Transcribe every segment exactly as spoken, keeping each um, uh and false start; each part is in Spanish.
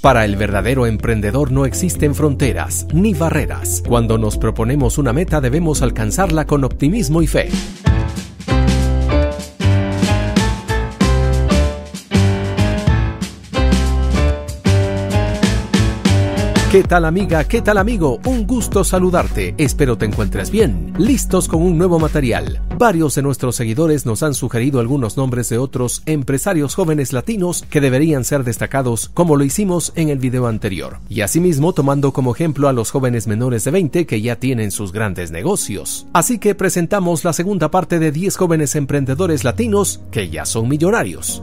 Para el verdadero emprendedor no existen fronteras ni barreras. Cuando nos proponemos una meta debemos alcanzarla con optimismo y fe. ¿Qué tal amiga? ¿Qué tal amigo? Un gusto saludarte, espero te encuentres bien. Listos con un nuevo material. Varios de nuestros seguidores nos han sugerido algunos nombres de otros empresarios jóvenes latinos que deberían ser destacados, como lo hicimos en el video anterior. Y asimismo tomando como ejemplo a los jóvenes menores de veinte que ya tienen sus grandes negocios. Así que presentamos la segunda parte de diez jóvenes emprendedores latinos que ya son millonarios.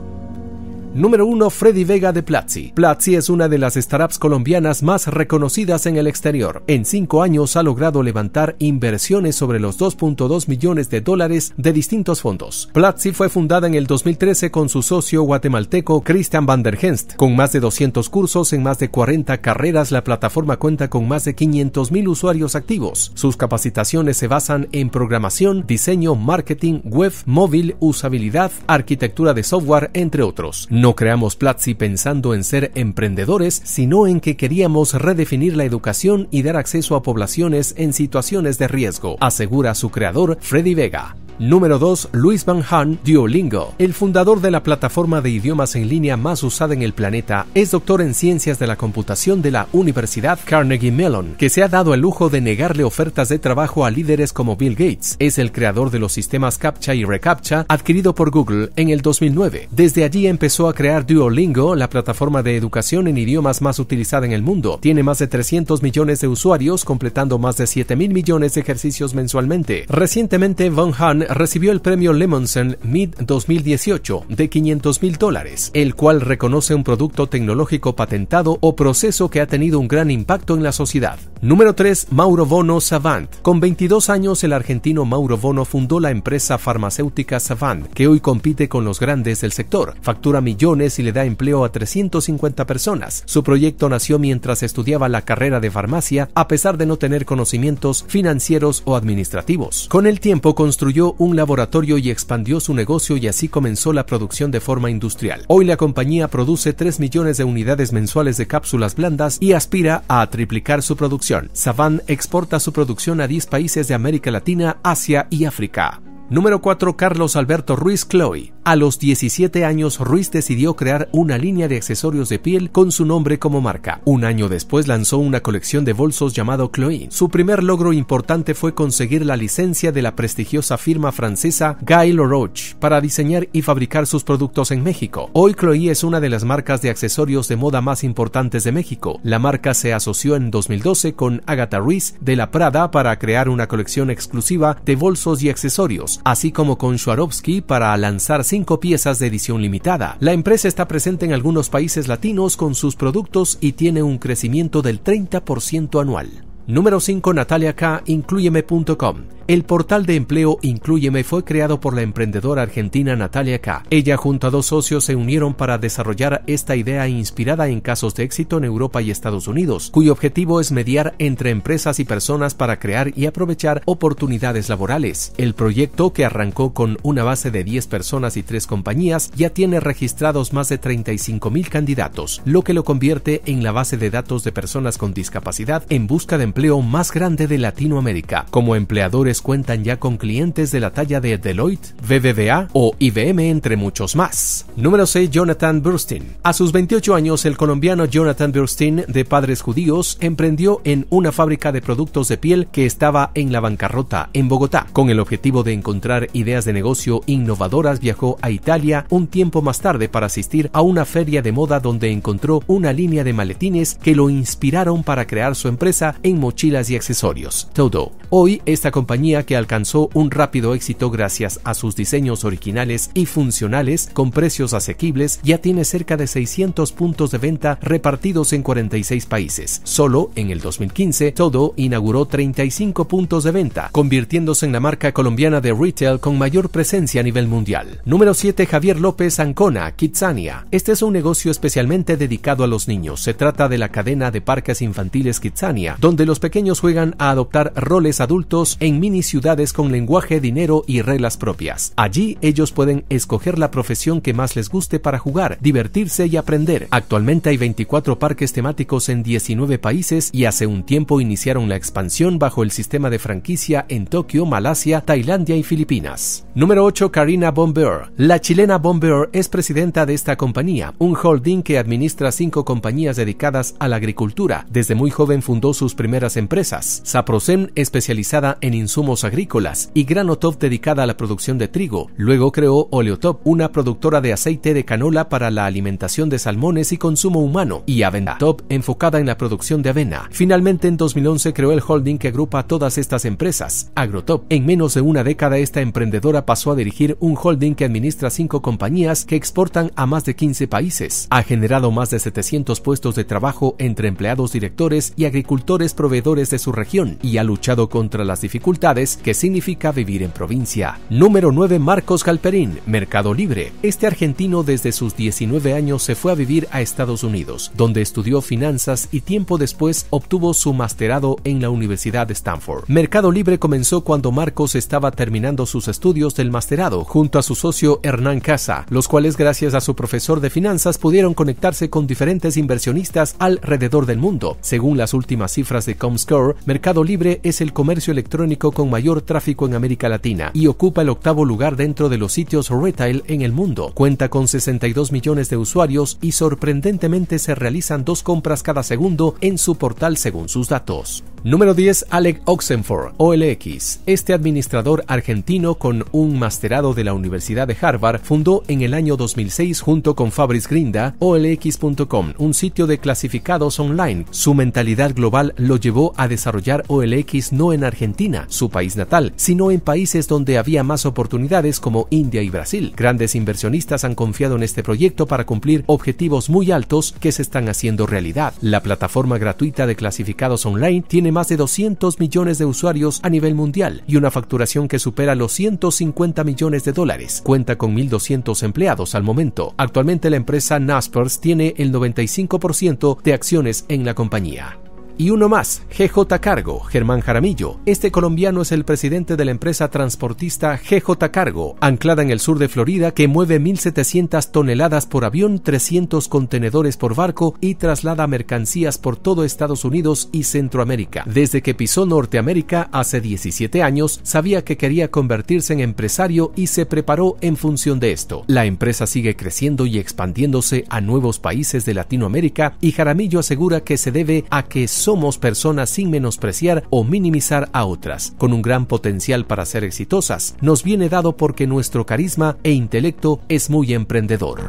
Número uno. Freddy Vega de Platzi. Platzi es una de las startups colombianas más reconocidas en el exterior. En cinco años ha logrado levantar inversiones sobre los dos punto dos millones de dólares de distintos fondos. Platzi fue fundada en el dos mil trece con su socio guatemalteco Christian van der Hens. Con más de doscientos cursos en más de cuarenta carreras, la plataforma cuenta con más de quinientos mil usuarios activos. Sus capacitaciones se basan en programación, diseño, marketing, web, móvil, usabilidad, arquitectura de software, entre otros. No creamos Platzi pensando en ser emprendedores, sino en que queríamos redefinir la educación y dar acceso a poblaciones en situaciones de riesgo, asegura su creador, Freddy Vega. Número dos. Luis Von Ahn, Duolingo. El fundador de la plataforma de idiomas en línea más usada en el planeta es doctor en ciencias de la computación de la Universidad Carnegie Mellon, que se ha dado el lujo de negarle ofertas de trabajo a líderes como Bill Gates. Es el creador de los sistemas CAPTCHA y ReCAPTCHA, adquirido por Google en el dos mil nueve. Desde allí empezó a crear Duolingo, la plataforma de educación en idiomas más utilizada en el mundo. Tiene más de trescientos millones de usuarios, completando más de siete mil millones de ejercicios mensualmente. Recientemente, Von Ahn recibió el premio Lemonson Mid dos mil dieciocho de quinientos mil dólares, el cual reconoce un producto tecnológico patentado o proceso que ha tenido un gran impacto en la sociedad. Número tres. Mauro Bono, Savant. Con veintidós años, el argentino Mauro Bono fundó la empresa farmacéutica Savant, que hoy compite con los grandes del sector, factura millones y le da empleo a trescientas cincuenta personas. Su proyecto nació mientras estudiaba la carrera de farmacia, a pesar de no tener conocimientos financieros o administrativos. Con el tiempo construyó un laboratorio y expandió su negocio, y así comenzó la producción de forma industrial. Hoy la compañía produce tres millones de unidades mensuales de cápsulas blandas y aspira a triplicar su producción. Savant exporta su producción a diez países de América Latina, Asia y África. Número cuatro. Carlos Alberto Ruiz, Cloe. A los diecisiete años, Ruiz decidió crear una línea de accesorios de piel con su nombre como marca. Un año después lanzó una colección de bolsos llamado Cloe. Su primer logro importante fue conseguir la licencia de la prestigiosa firma francesa Guy Laroche para diseñar y fabricar sus productos en México. Hoy Cloe es una de las marcas de accesorios de moda más importantes de México. La marca se asoció en dos mil doce con Agatha Ruiz de la Prada para crear una colección exclusiva de bolsos y accesorios, así como con Swarovski para lanzar cinco piezas de edición limitada. La empresa está presente en algunos países latinos con sus productos y tiene un crecimiento del treinta por ciento anual. Número cinco. Natalia K, Incluyeme punto com. El portal de empleo Incluyeme fue creado por la emprendedora argentina Natalia K. Ella junto a dos socios se unieron para desarrollar esta idea inspirada en casos de éxito en Europa y Estados Unidos, cuyo objetivo es mediar entre empresas y personas para crear y aprovechar oportunidades laborales. El proyecto, que arrancó con una base de diez personas y tres compañías, ya tiene registrados más de treinta y cinco mil candidatos, lo que lo convierte en la base de datos de personas con discapacidad en busca de empleo más grande de Latinoamérica. Como empleadores cuentan ya con clientes de la talla de Deloitte, B B V A o I B M, entre muchos más. Número seis. Jonathan Burstein. A sus veintiocho años, el colombiano Jonathan Burstein, de padres judíos, emprendió en una fábrica de productos de piel que estaba en la bancarrota en Bogotá. Con el objetivo de encontrar ideas de negocio innovadoras, viajó a Italia un tiempo más tarde para asistir a una feria de moda donde encontró una línea de maletines que lo inspiraron para crear su empresa en mochilas y accesorios, Todo. Hoy, esta compañía que alcanzó un rápido éxito gracias a sus diseños originales y funcionales con precios asequibles, ya tiene cerca de seiscientos puntos de venta repartidos en cuarenta y seis países. Solo en el dos mil quince, Todo inauguró treinta y cinco puntos de venta, convirtiéndose en la marca colombiana de retail con mayor presencia a nivel mundial. Número siete. Javier López Ancona, Kidzania. Este es un negocio especialmente dedicado a los niños. Se trata de la cadena de parques infantiles Kidzania, donde los los pequeños juegan a adoptar roles adultos en mini ciudades con lenguaje, dinero y reglas propias. Allí ellos pueden escoger la profesión que más les guste para jugar, divertirse y aprender. Actualmente hay veinticuatro parques temáticos en diecinueve países y hace un tiempo iniciaron la expansión bajo el sistema de franquicia en Tokio, Malasia, Tailandia y Filipinas. Número ocho. Karina Bombeur. La chilena Bombeur es presidenta de esta compañía, un holding que administra cinco compañías dedicadas a la agricultura. Desde muy joven fundó sus primeras empresas: Saprosen, especializada en insumos agrícolas, y Granotop, dedicada a la producción de trigo. Luego creó Oleotop, una productora de aceite de canola para la alimentación de salmones y consumo humano, y Avenatop, enfocada en la producción de avena. Finalmente, en dos mil once creó el holding que agrupa todas estas empresas, Agrotop. En menos de una década, esta emprendedora pasó a dirigir un holding que administra cinco compañías que exportan a más de quince países. Ha generado más de setecientos puestos de trabajo entre empleados, directores y agricultores proveedores de su región, y ha luchado contra las dificultades que significa vivir en provincia. Número nueve. Marcos Galperín. Mercado Libre. Este argentino desde sus diecinueve años se fue a vivir a Estados Unidos, donde estudió finanzas y tiempo después obtuvo su masterado en la Universidad de Stanford. Mercado Libre comenzó cuando Marcos estaba terminando sus estudios del masterado junto a su socio Hernán Casa, los cuales gracias a su profesor de finanzas pudieron conectarse con diferentes inversionistas alrededor del mundo. Según las últimas cifras de Comscore, Mercado Libre es el comercio electrónico con mayor tráfico en América Latina y ocupa el octavo lugar dentro de los sitios retail en el mundo. Cuenta con sesenta y dos millones de usuarios y sorprendentemente se realizan dos compras cada segundo en su portal según sus datos. Número diez. Alec Oxenford, O L X. Este administrador argentino con un masterado de la Universidad de Harvard fundó en el año dos mil seis junto con Fabrice Grinda O L X punto com, un sitio de clasificados online. Su mentalidad global lo llevó a desarrollar O L X no en Argentina, su país natal, sino en países donde había más oportunidades como India y Brasil. Grandes inversionistas han confiado en este proyecto para cumplir objetivos muy altos que se están haciendo realidad. La plataforma gratuita de clasificados online tiene más de doscientos millones de usuarios a nivel mundial y una facturación que supera los ciento cincuenta millones de dólares. Cuenta con mil doscientos empleados al momento. Actualmente la empresa Naspers tiene el noventa y cinco por ciento de acciones en la compañía. Y uno más, G J. Cargo, Germán Jaramillo. Este colombiano es el presidente de la empresa transportista G J. Cargo, anclada en el sur de Florida, que mueve mil setecientas toneladas por avión, trescientos contenedores por barco y traslada mercancías por todo Estados Unidos y Centroamérica. Desde que pisó Norteamérica hace diecisiete años, sabía que quería convertirse en empresario y se preparó en función de esto. La empresa sigue creciendo y expandiéndose a nuevos países de Latinoamérica y Jaramillo asegura que se debe a que su Somos personas sin menospreciar o minimizar a otras, con un gran potencial para ser exitosas. Nos viene dado porque nuestro carisma e intelecto es muy emprendedor.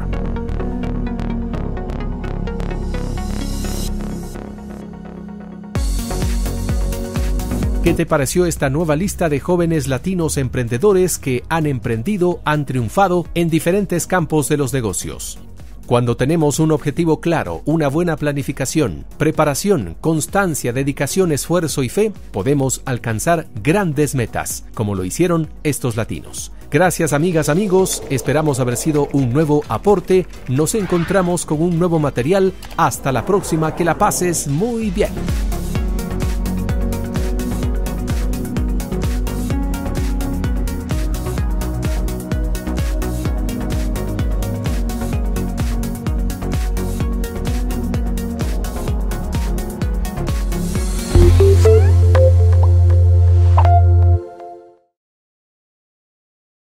¿Qué te pareció esta nueva lista de jóvenes latinos emprendedores que han emprendido, han triunfado en diferentes campos de los negocios? Cuando tenemos un objetivo claro, una buena planificación, preparación, constancia, dedicación, esfuerzo y fe, podemos alcanzar grandes metas, como lo hicieron estos latinos. Gracias, amigas, amigos, esperamos haber sido un nuevo aporte. Nos encontramos con un nuevo material. Hasta la próxima, que la pases muy bien.